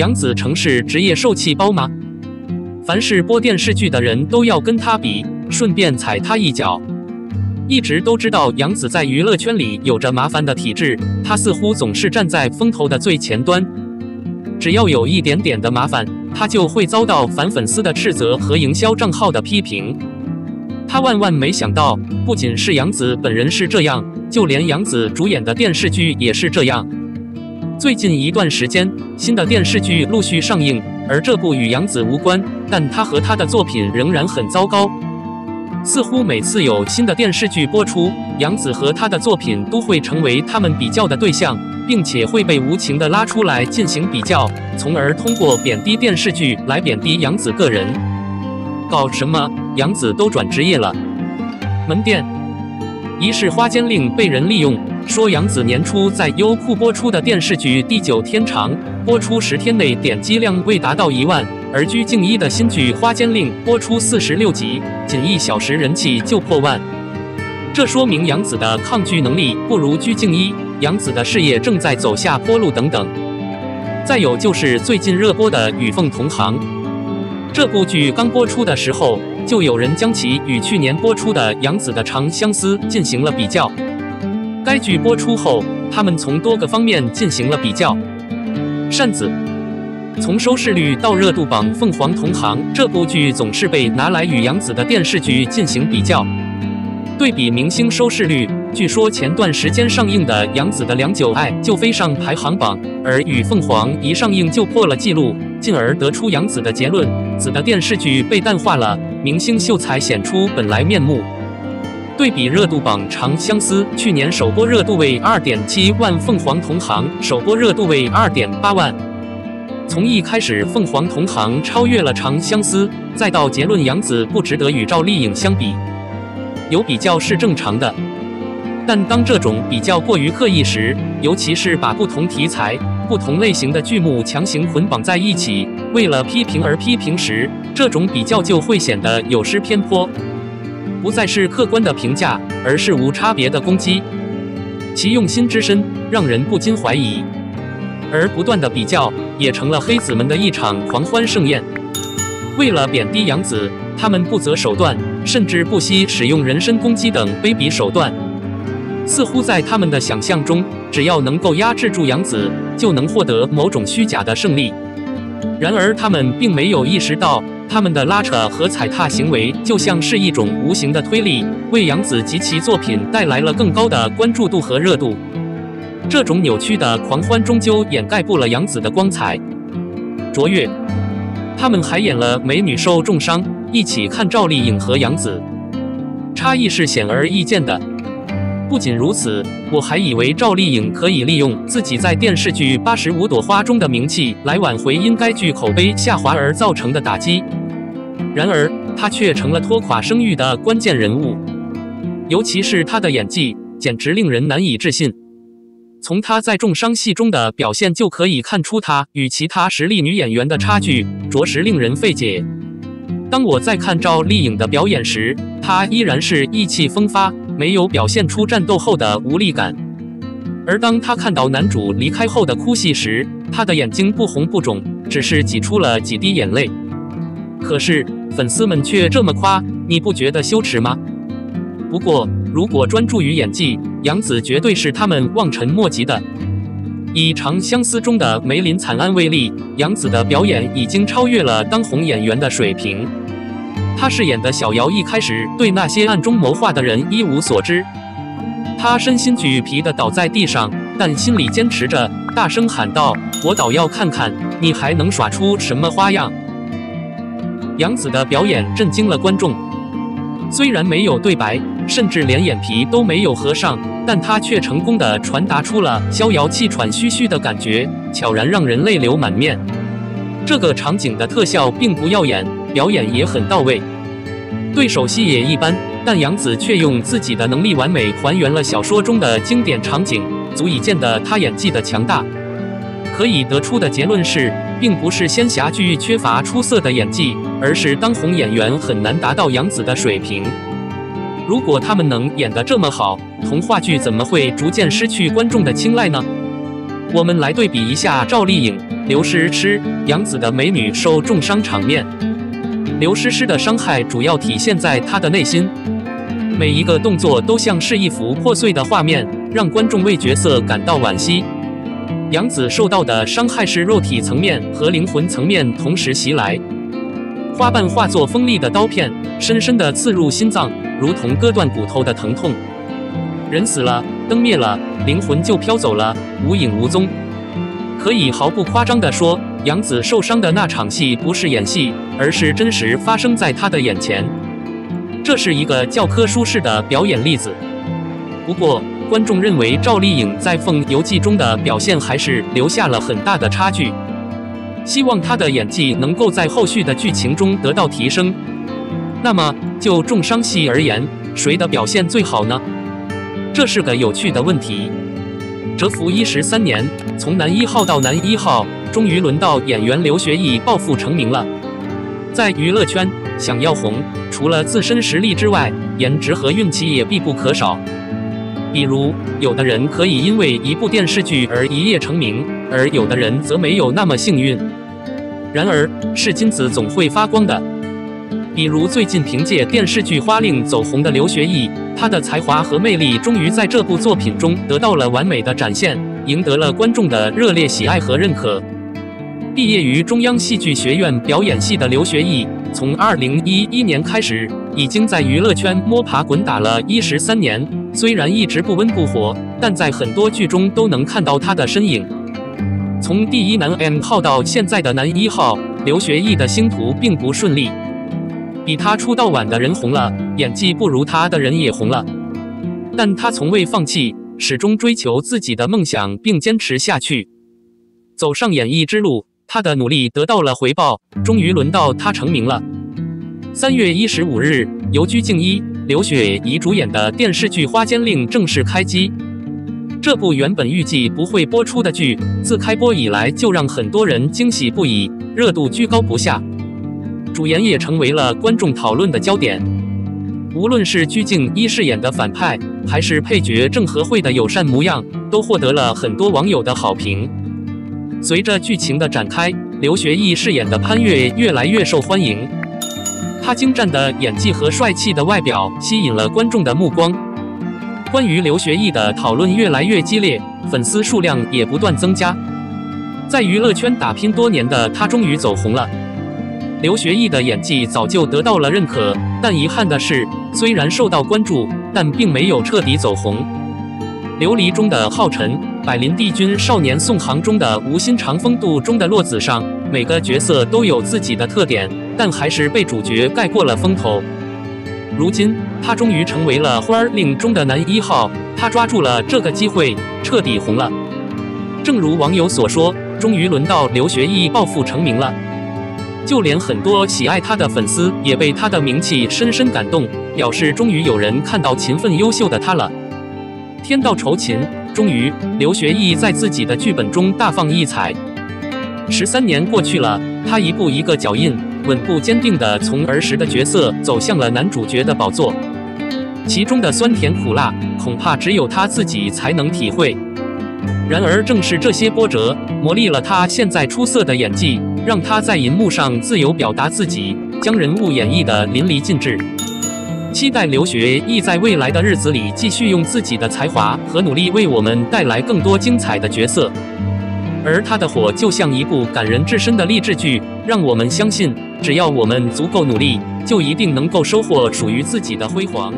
杨紫成是职业受气包吗？凡是播电视剧的人都要跟他比，顺便踩他一脚。一直都知道杨紫在娱乐圈里有着麻烦的体质，她似乎总是站在风头的最前端，只要有一点点的麻烦，她就会遭到反粉丝的斥责和营销账号的批评。她万万没想到，不仅是杨紫本人是这样，就连杨紫主演的电视剧也是这样。 最近一段时间，新的电视剧陆续上映，而这部与杨紫无关，但她和她的作品仍然很糟糕。似乎每次有新的电视剧播出，杨紫和她的作品都会成为他们比较的对象，并且会被无情地拉出来进行比较，从而通过贬低电视剧来贬低杨紫个人。搞什么？杨紫都转职业了。门店一是花间令被人利用。 说杨紫年初在优酷播出的电视剧《地久天长》，播出10天内点击量未达到1万，而鞠婧祎的新剧《花间令》播出46集，仅1小时人气就破万。这说明杨紫的抗拒能力不如鞠婧祎，杨紫的事业正在走下坡路等等。再有就是最近热播的《与凤同行》，这部剧刚播出的时候，就有人将其与去年播出的杨紫的《长相思》进行了比较。 该剧播出后，他们从多个方面进行了比较。扇子，从收视率到热度榜，《凤凰同行》这部剧总是被拿来与杨紫的电视剧进行比较。对比明星收视率，据说前段时间上映的杨紫的《良久爱》就飞上排行榜，而《与凤凰》一上映就破了纪录，进而得出杨紫的结论：紫的电视剧被淡化了，明星秀才显出本来面目。 对比热度榜，《长相思》去年首播热度为 2.7 万，《凤凰同行》首播热度为 2.8 万。从一开始，《凤凰同行》超越了《长相思》，再到结论杨紫不值得与赵丽颖相比，有比较是正常的。但当这种比较过于刻意时，尤其是把不同题材、不同类型的剧目强行捆绑在一起，为了批评而批评时，这种比较就会显得有失偏颇。 不再是客观的评价，而是无差别的攻击，其用心之深，让人不禁怀疑。而不断的比较，也成了黑子们的一场狂欢盛宴。为了贬低杨紫，他们不择手段，甚至不惜使用人身攻击等卑鄙手段。似乎在他们的想象中，只要能够压制住杨紫，就能获得某种虚假的胜利。然而，他们并没有意识到。 他们的拉扯和踩踏行为，就像是一种无形的推力，为杨紫及其作品带来了更高的关注度和热度。这种扭曲的狂欢终究掩盖不了杨紫的光彩。卓越，他们还演了《美女受重伤》，一起看赵丽颖和杨紫，差异是显而易见的。不仅如此，我还以为赵丽颖可以利用自己在电视剧《85朵花》中的名气来挽回因该剧口碑下滑而造成的打击。 然而，她却成了拖垮声誉的关键人物，尤其是她的演技，简直令人难以置信。从她在重伤戏中的表现就可以看出，她与其他实力女演员的差距，着实令人费解。当我在看赵丽颖的表演时，她依然是意气风发，没有表现出战斗后的无力感；而当她看到男主离开后的哭戏时，她的眼睛不红不肿，只是挤出了几滴眼泪。可是。 粉丝们却这么夸，你不觉得羞耻吗？不过，如果专注于演技，杨紫绝对是他们望尘莫及的。以《长相思》中的梅林惨案为例，杨紫的表演已经超越了当红演员的水平。她饰演的小瑶一开始对那些暗中谋划的人一无所知，她身心俱疲地倒在地上，但心里坚持着，大声喊道：“我倒要看看你还能耍出什么花样！” 杨紫的表演震惊了观众，虽然没有对白，甚至连眼皮都没有合上，但她却成功地传达出了逍遥气喘吁吁的感觉，悄然让人泪流满面。这个场景的特效并不耀眼，表演也很到位，对手戏也一般，但杨紫却用自己的能力完美还原了小说中的经典场景，足以见得她演技的强大。可以得出的结论是。 并不是仙侠剧缺乏出色的演技，而是当红演员很难达到杨紫的水平。如果他们能演得这么好，童话剧怎么会逐渐失去观众的青睐呢？我们来对比一下赵丽颖，刘诗诗、杨紫的美女受重伤场面。刘诗诗的伤害主要体现在她的内心，每一个动作都像是一幅破碎的画面，让观众为角色感到惋惜。杨紫受到的伤害是肉体层面和灵魂层面同时袭来，花瓣化作锋利的刀片，深深地刺入心脏，如同割断骨头的疼痛。人死了，灯灭了，灵魂就飘走了，无影无踪。可以毫不夸张地说，杨紫受伤的那场戏不是演戏，而是真实发生在她的眼前。这是一个教科书式的表演例子。不过，观众认为赵丽颖在《凤游记》中的表现还是留下了很大的差距，希望她的演技能够在后续的剧情中得到提升。那么，就重伤戏而言，谁的表现最好呢？这是个有趣的问题。蛰伏13年，从男一号到男一号，终于轮到演员刘学义抱负成名了。在娱乐圈，想要红，除了自身实力之外，颜值和运气也必不可少。比如，有的人可以因为一部电视剧而一夜成名，而有的人则没有那么幸运。然而，是金子总会发光的。比如最近凭借电视剧《花令》走红的刘学义，他的才华和魅力终于在这部作品中得到了完美的展现，赢得了观众的热烈喜爱和认可。毕业于中央戏剧学院表演系的刘学义，从2011年开始，已经在娱乐圈摸爬滚打了13年。虽然一直不温不火，但在很多剧中都能看到他的身影。从第一男 M 号到现在的男一号，刘学义的星途并不顺利。比他出道晚的人红了，演技不如他的人也红了，但他从未放弃，始终追求自己的梦想并坚持下去。走上演艺之路，他的努力得到了回报，终于轮到他成名了。3月15日，由鞠婧祎、刘雪怡主演的电视剧《花间令》正式开机。这部原本预计不会播出的剧，自开播以来就让很多人惊喜不已，热度居高不下。主演也成为了观众讨论的焦点，无论是鞠婧祎饰演的反派，还是配角郑和慧的友善模样，都获得了很多网友的好评。随着剧情的展开，刘学义饰演的潘越越来越受欢迎，他精湛的演技和帅气的外表吸引了观众的目光。关于刘学义的讨论越来越激烈，粉丝数量也不断增加。在娱乐圈打拼多年的他终于走红了。刘学义的演技早就得到了认可，但遗憾的是，虽然受到关注，但并没有彻底走红。《琉璃》中的浩辰，《百林帝君少年宋航》中的无心长风度中的骆子尚，每个角色都有自己的特点，但还是被主角盖过了风头。如今，他终于成为了《花令》中的男一号，他抓住了这个机会，彻底红了。正如网友所说，终于轮到刘学义抱负成名了。就连很多喜爱他的粉丝也被他的名气深深感动，表示终于有人看到勤奋优秀的他了。天道酬勤，终于刘学义在自己的剧本中大放异彩。13年过去了，他一步一个脚印，稳步坚定地从儿时的角色走向了男主角的宝座。其中的酸甜苦辣，恐怕只有他自己才能体会。然而，正是这些波折磨砺了他现在出色的演技，让他在银幕上自由表达自己，将人物演绎得淋漓尽致。期待刘学义在未来的日子里继续用自己的才华和努力为我们带来更多精彩的角色。而他的火就像一部感人至深的励志剧，让我们相信，只要我们足够努力，就一定能够收获属于自己的辉煌。